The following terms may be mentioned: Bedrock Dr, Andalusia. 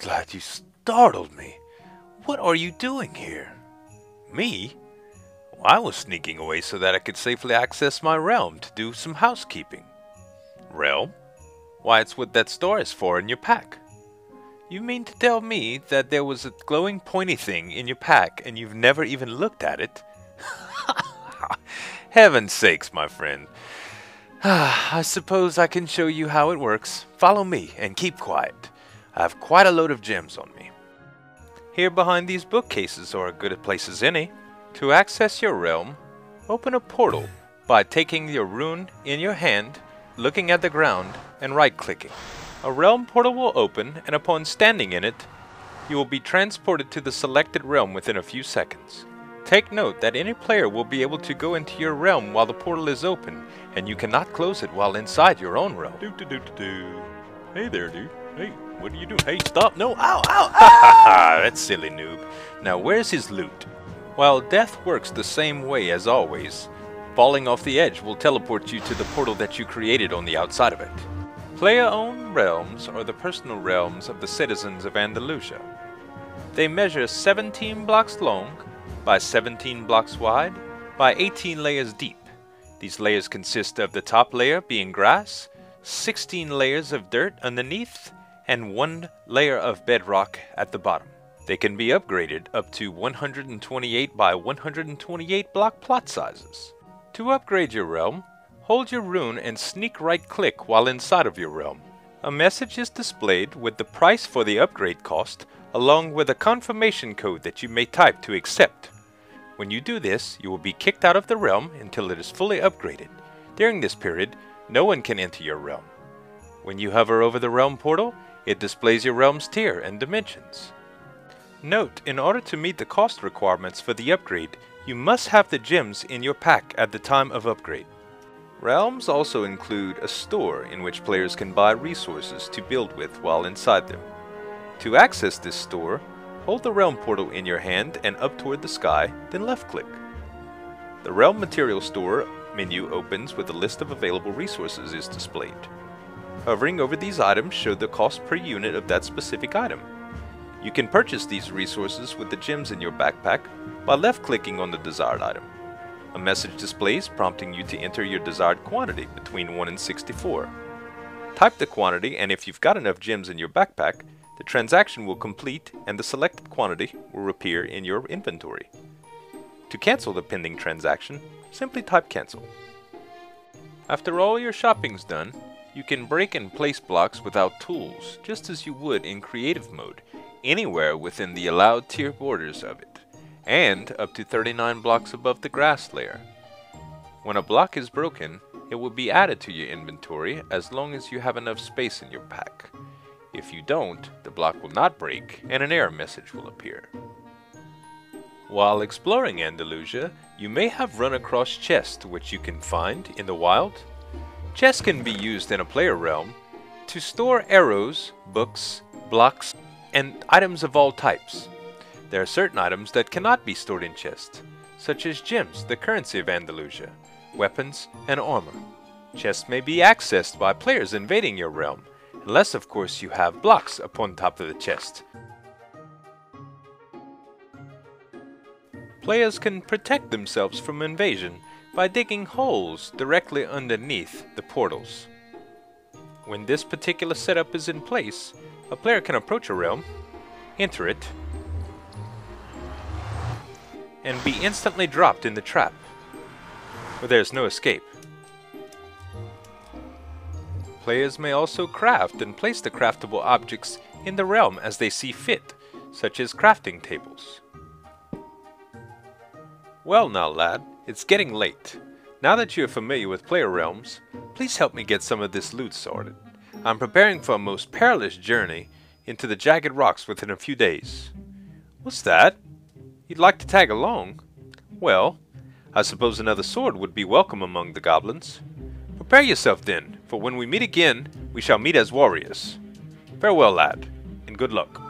glad you startled me. What are you doing here? Me? Well, I was sneaking away so that I could safely access my realm to do some housekeeping. Realm? Why, it's what that star is for in your pack. You mean to tell me that there was a glowing pointy thing in your pack and you've never even looked at it? Heaven's sakes, my friend. I suppose I can show you how it works. Follow me and keep quiet. I have quite a load of gems on me. Here behind these bookcases are as good a place as any. To access your realm, open a portal by taking your rune in your hand, looking at the ground, and right-clicking. A realm portal will open, and upon standing in it, you will be transported to the selected realm within a few seconds. Take note that any player will be able to go into your realm while the portal is open, and you cannot close it while inside your own realm. Hey there, dude. Hey, what are you doing? Hey, stop. No, ow, ow, ow! That's silly, noob. Now, where's his loot? While death works the same way as always, falling off the edge will teleport you to the portal that you created on the outside of it. Player-owned realms are the personal realms of the citizens of Andalusia. They measure 17 blocks long, by 17 blocks wide, by 18 layers deep. These layers consist of the top layer being grass, 16 layers of dirt underneath, and 1 layer of bedrock at the bottom. They can be upgraded up to 128 by 128 block plot sizes. To upgrade your realm, hold your rune and sneak right-click while inside of your realm. A message is displayed with the price for the upgrade cost, along with a confirmation code that you may type to accept. When you do this, you will be kicked out of the realm until it is fully upgraded. During this period, no one can enter your realm. When you hover over the realm portal, it displays your realm's tier and dimensions. Note, in order to meet the cost requirements for the upgrade, you must have the gems in your pack at the time of upgrade. Realms also include a store in which players can buy resources to build with while inside them. To access this store, hold the realm portal in your hand and up toward the sky, then left-click. The realm material store menu opens with a list of available resources is displayed. Hovering over these items show the cost per unit of that specific item. You can purchase these resources with the gems in your backpack by left-clicking on the desired item. A message displays prompting you to enter your desired quantity between 1 and 64. Type the quantity, and if you've got enough gems in your backpack, the transaction will complete and the selected quantity will appear in your inventory. To cancel the pending transaction, simply type cancel. After all your shopping's done, you can break and place blocks without tools, just as you would in creative mode, anywhere within the allowed tier borders of it, and up to 39 blocks above the grass layer. When a block is broken, it will be added to your inventory as long as you have enough space in your pack. If you don't, the block will not break and an error message will appear. While exploring Andalusia, you may have run across chests which you can find in the wild. Chests can be used in a player realm to store arrows, books, blocks, and items of all types. There are certain items that cannot be stored in chests, such as gems, the currency of Andalusia, weapons, and armor. Chests may be accessed by players invading your realm, unless of course you have blocks upon top of the chest. Players can protect themselves from invasion by digging holes directly underneath the portals. When this particular setup is in place, a player can approach a realm, enter it, and be instantly dropped in the trap, where there is no escape. Players may also craft and place the craftable objects in the realm as they see fit, such as crafting tables. Well now, lad, it's getting late. Now that you are familiar with player realms, please help me get some of this loot sorted. I'm preparing for a most perilous journey into the jagged rocks within a few days. What's that? You'd like to tag along? Well, I suppose another sword would be welcome among the goblins. Prepare yourself then, for when we meet again, we shall meet as warriors. Farewell, lad, and good luck.